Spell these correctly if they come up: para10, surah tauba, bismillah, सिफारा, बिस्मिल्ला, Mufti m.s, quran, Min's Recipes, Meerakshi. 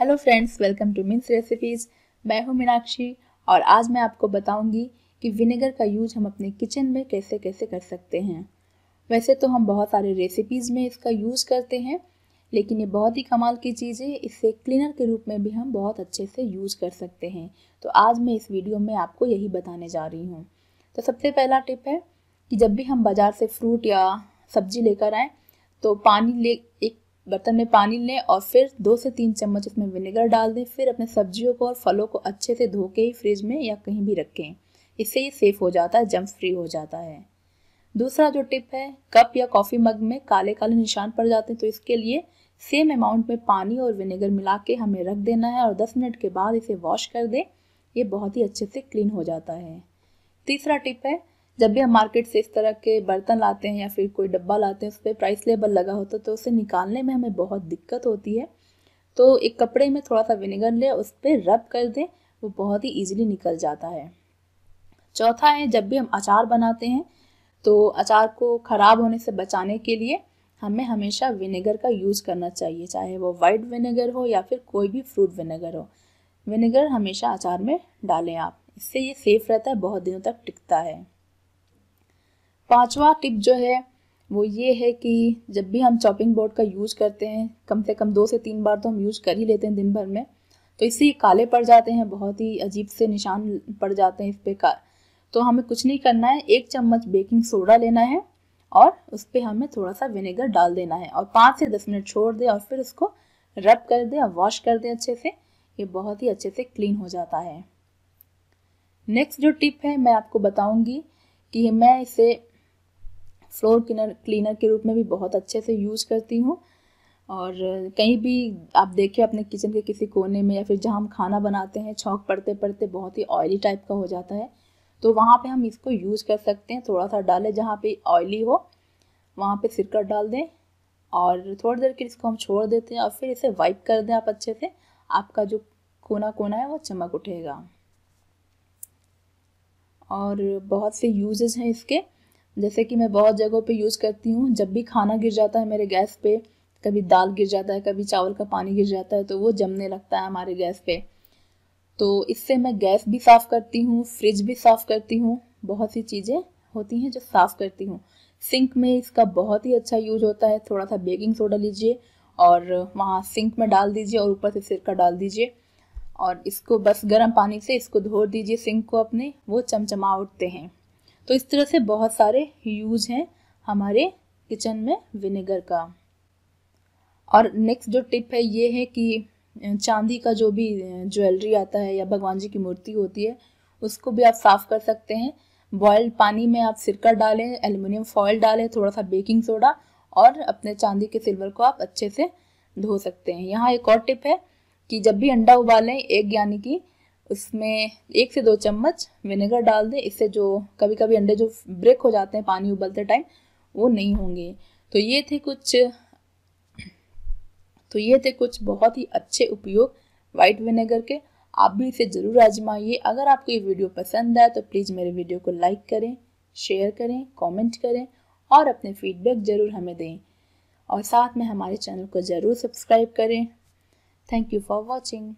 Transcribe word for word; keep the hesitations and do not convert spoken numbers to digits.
Hello friends, welcome to मिन्स recipes. मैं हूं मीनाक्षी और आज मैं आपको बताऊंगी कि विनेगर का यूज हम अपने किचन में कैसे कैसे कर सकते हैं। वैसे तो हम बहुत सारे रेसिपीज़ में इसका यूज़ करते हैं, लेकिन ये बहुत ही कमाल की चीज़ है। इसे क्लीनर के रूप में भी हम बहुत अच्छे से यूज़ कर सकते हैं। तो आज मैं इस वीडियो में आपको यही बताने जा रही हूँ। तो सबसे पहला टिप है कि जब भी हम बाज़ार से फ्रूट या सब्जी लेकर आएँ तो पानी ले एक बर्तन में पानी लें और फिर दो से तीन चम्मच इसमें विनेगर डाल दें। फिर अपने सब्जियों को और फलों को अच्छे से धो के ही फ्रिज में या कहीं भी रखें। इससे ये सेफ़ हो जाता है, जम्स फ्री हो जाता है। दूसरा जो टिप है, कप या कॉफ़ी मग में काले काले निशान पड़ जाते हैं तो इसके लिए सेम अमाउंट में पानी और विनेगर मिला के हमें रख देना है और दस मिनट के बाद इसे वॉश कर दें। ये बहुत ही अच्छे से क्लीन हो जाता है। तीसरा टिप है, जब भी हम मार्केट से इस तरह के बर्तन लाते हैं या फिर कोई डब्बा लाते हैं उस पर प्राइस लेबल लगा होता है तो उसे निकालने में हमें बहुत दिक्कत होती है, तो एक कपड़े में थोड़ा सा विनेगर ले उस पर रब कर दें, वो बहुत ही ईजिली निकल जाता है। चौथा है, जब भी हम अचार बनाते हैं तो अचार को ख़राब होने से बचाने के लिए हमें हमेशा विनेगर का यूज़ करना चाहिए, चाहे वो वाइट विनेगर हो या फिर कोई भी फ्रूट विनेगर हो। विनेगर हमेशा अचार में डालें आप, इससे ये सेफ़ रहता है, बहुत दिनों तक टिकता है। पांचवा टिप जो है वो ये है कि जब भी हम चॉपिंग बोर्ड का यूज़ करते हैं, कम से कम दो से तीन बार तो हम यूज़ कर ही लेते हैं दिन भर में, तो इससे काले पड़ जाते हैं, बहुत ही अजीब से निशान पड़ जाते हैं इस पे का। तो हमें कुछ नहीं करना है, एक चम्मच बेकिंग सोडा लेना है और उस पर हमें थोड़ा सा विनेगर डाल देना है और पाँच से दस मिनट छोड़ दें और फिर उसको रब कर दें और वॉश कर दें अच्छे से। ये बहुत ही अच्छे से क्लीन हो जाता है। नेक्स्ट जो टिप है मैं आपको बताऊँगी कि मैं इसे फ्लोर क्लीनर क्लीनर के रूप में भी बहुत अच्छे से यूज़ करती हूँ और कहीं भी आप देखिए अपने किचन के किसी कोने में या फिर जहाँ हम खाना बनाते हैं छौंक पड़ते पड़ते बहुत ही ऑयली टाइप का हो जाता है, तो वहाँ पे हम इसको यूज़ कर सकते हैं। थोड़ा सा डालें, जहाँ पे ऑयली हो वहाँ पे सिरका डाल दें और थोड़ी देर के इसको हम छोड़ देते हैं और फिर इसे वाइप कर दें आप अच्छे से, आपका जो कोना कोना है वो चमक उठेगा। और बहुत से यूजेज हैं इसके, जैसे कि मैं बहुत जगहों पे यूज़ करती हूँ, जब भी खाना गिर जाता है मेरे गैस पे, कभी दाल गिर जाता है, कभी चावल का पानी गिर जाता है तो वो जमने लगता है हमारे गैस पे, तो इससे मैं गैस भी साफ़ करती हूँ, फ्रिज भी साफ़ करती हूँ। बहुत सी चीज़ें होती हैं जो साफ़ करती हूँ। सिंक में इसका बहुत ही अच्छा यूज होता है। थोड़ा सा बेकिंग सोडा लीजिए और वहाँ सिंक में डाल दीजिए और ऊपर से सिरका डाल दीजिए और इसको बस गर्म पानी से इसको धो दीजिए सिंक को अपने, वो चमचमा उठते हैं। तो इस तरह से बहुत सारे यूज हैं हमारे किचन में विनेगर का। और नेक्स्ट जो टिप है ये है कि चांदी का जो भी ज्वेलरी आता है या भगवान जी की मूर्ति होती है उसको भी आप साफ़ कर सकते हैं। बॉइल्ड पानी में आप सिरका डालें, एल्युमिनियम फॉयल डालें, थोड़ा सा बेकिंग सोडा और अपने चांदी के सिल्वर को आप अच्छे से धो सकते हैं। यहाँ एक और टिप है कि जब भी अंडा उबालें एक यानी कि उसमें एक से दो चम्मच विनेगर डाल दें, इससे जो कभी कभी अंडे जो ब्रेक हो जाते हैं पानी उबलते टाइम वो नहीं होंगे। तो ये थे कुछ तो ये थे कुछ बहुत ही अच्छे उपयोग वाइट विनेगर के। आप भी इसे ज़रूर आजमाइए। अगर आपको ये वीडियो पसंद आए तो प्लीज़ मेरे वीडियो को लाइक करें, शेयर करें, कमेंट करें और अपने फीडबैक ज़रूर हमें दें और साथ में हमारे चैनल को ज़रूर सब्सक्राइब करें। Thank you for watching.